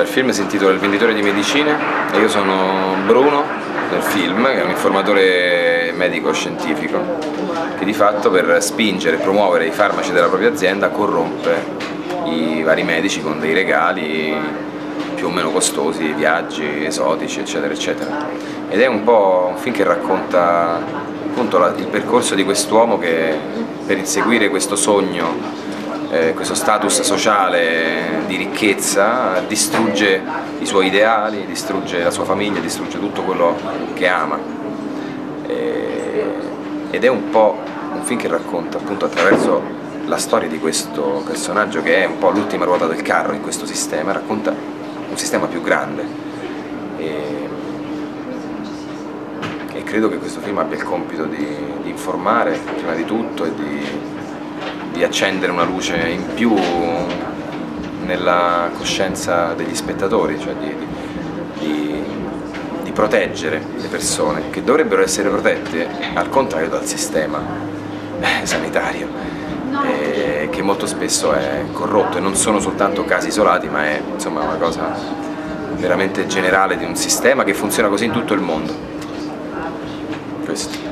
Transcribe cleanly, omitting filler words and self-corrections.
Il film si intitola Il Venditore di Medicine e io sono Bruno nel film, che è un informatore medico-scientifico che di fatto per spingere e promuovere i farmaci della propria azienda corrompe i vari medici con dei regali più o meno costosi, viaggi esotici eccetera eccetera. Ed è un po' un film che racconta appunto il percorso di quest'uomo che per inseguire questo sogno, questo status sociale di ricchezza, distrugge i suoi ideali, distrugge la sua famiglia, distrugge tutto quello che ama. Ed è un po' un film che racconta appunto attraverso la storia di questo personaggio, che è un po' l'ultima ruota del carro in questo sistema, racconta un sistema più grande. E credo che questo film abbia il compito di informare prima di tutto e di accendere una luce in più nella coscienza degli spettatori, cioè di proteggere le persone che dovrebbero essere protette al contrario dal sistema sanitario, che molto spesso è corrotto, e non sono soltanto casi isolati, ma è insomma una cosa veramente generale di un sistema che funziona così in tutto il mondo. Questo.